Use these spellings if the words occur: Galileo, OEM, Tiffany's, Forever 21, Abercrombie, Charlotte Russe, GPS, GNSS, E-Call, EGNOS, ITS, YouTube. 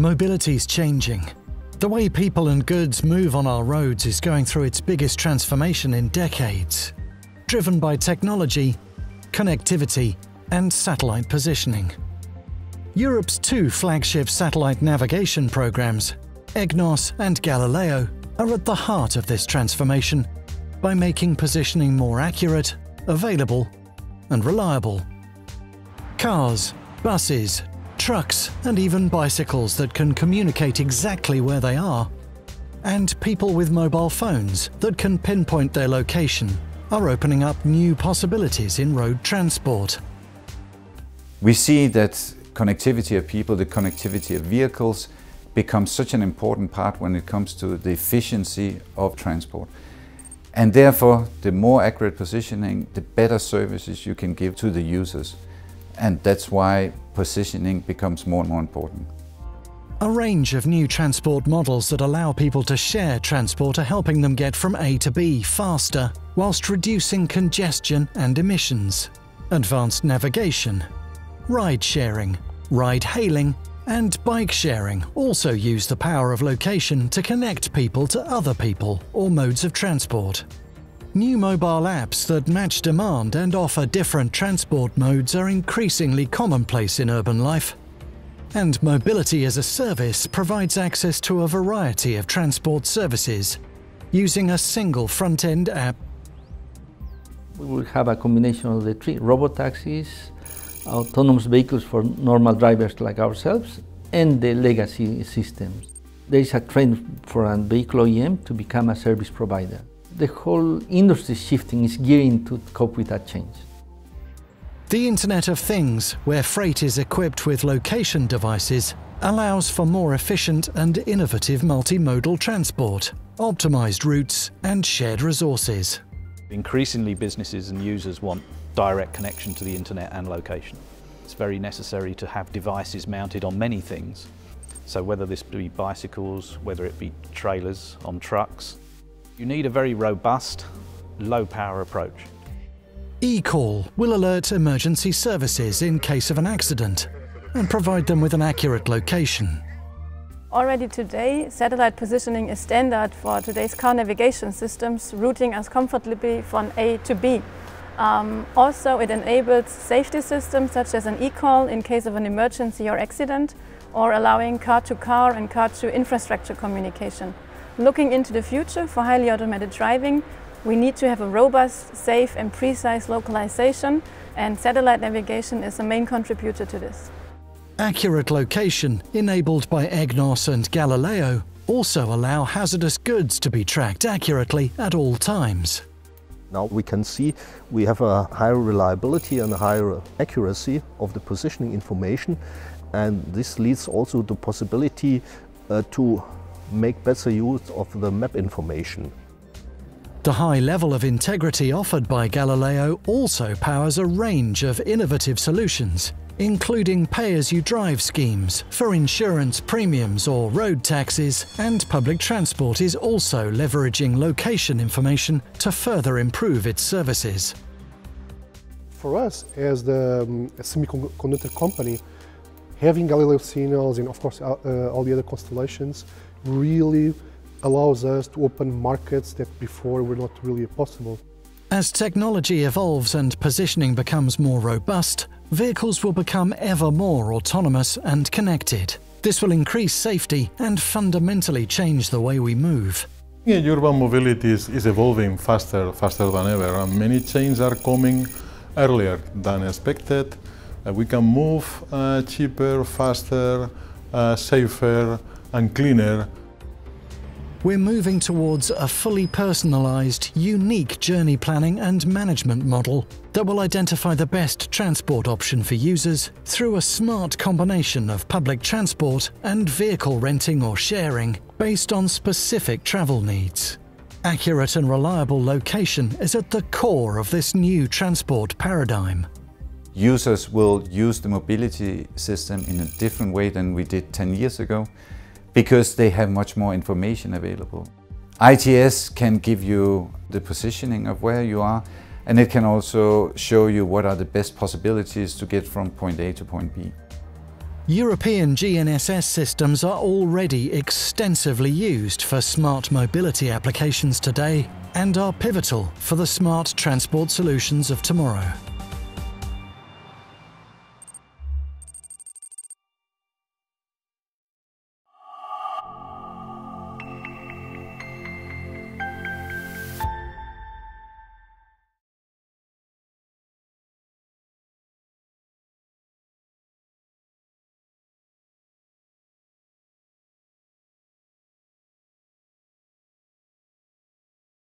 Mobility's changing. The way people and goods move on our roads is going through its biggest transformation in decades, driven by technology, connectivity, and satellite positioning. Europe's two flagship satellite navigation programs, EGNOS and Galileo, are at the heart of this transformation by making positioning more accurate, available, and reliable. Cars, buses, trucks and even bicycles that can communicate exactly where they are, and people with mobile phones that can pinpoint their location are opening up new possibilities in road transport. We see that connectivity of people, the connectivity of vehicles becomes such an important part when it comes to the efficiency of transport. And therefore, the more accurate positioning, the better services you can give to the users. And that's why positioning becomes more and more important. A range of new transport models that allow people to share transport are helping them get from A to B faster, whilst reducing congestion and emissions. Advanced navigation, ride sharing, ride hailing, and bike sharing also use the power of location to connect people to other people or modes of transport. New mobile apps that match demand and offer different transport modes are increasingly commonplace in urban life. And mobility as a service provides access to a variety of transport services using a single front-end app. We will have a combination of the three: robot taxis, autonomous vehicles for normal drivers like ourselves, and the legacy systems. There is a trend for a vehicle OEM to become a service provider. The whole industry shifting is gearing to cope with that change. The Internet of Things, where freight is equipped with location devices, allows for more efficient and innovative multimodal transport, optimized routes and shared resources. Increasingly, businesses and users want direct connection to the internet and location. It's very necessary to have devices mounted on many things. So whether this be bicycles, whether it be trailers on trucks, you need a very robust, low-power approach. E-Call will alert emergency services in case of an accident and provide them with an accurate location. Already today, satellite positioning is standard for today's car navigation systems, routing us comfortably from A to B. Also, it enables safety systems such as an E-Call in case of an emergency or accident, or allowing car-to-car and car-to-infrastructure communication. Looking into the future for highly automated driving, we need to have a robust, safe and precise localization, and satellite navigation is a main contributor to this. Accurate location, enabled by EGNOS and Galileo, also allow hazardous goods to be tracked accurately at all times. Now we can see we have a higher reliability and a higher accuracy of the positioning information, and this leads also to the possibility to make better use of the map information. The high level of integrity offered by Galileo also powers a range of innovative solutions, including pay-as-you-drive schemes for insurance premiums or road taxes, and public transport is also leveraging location information to further improve its services. For us, as the semiconductor company, having Galileo signals and, of course, all the other constellations really allows us to open markets that before were not really possible. As technology evolves and positioning becomes more robust, vehicles will become ever more autonomous and connected. This will increase safety and fundamentally change the way we move. Urban mobility is evolving faster than ever, and many changes are coming earlier than expected. We can move cheaper, faster, safer and cleaner. We're moving towards a fully personalised, unique journey planning and management model that will identify the best transport option for users through a smart combination of public transport and vehicle renting or sharing based on specific travel needs. Accurate and reliable location is at the core of this new transport paradigm. Users will use the mobility system in a different way than we did 10 years ago, because they have much more information available. ITS can give you the positioning of where you are, and it can also show you what are the best possibilities to get from point A to point B. European GNSS systems are already extensively used for smart mobility applications today and are pivotal for the smart transport solutions of tomorrow.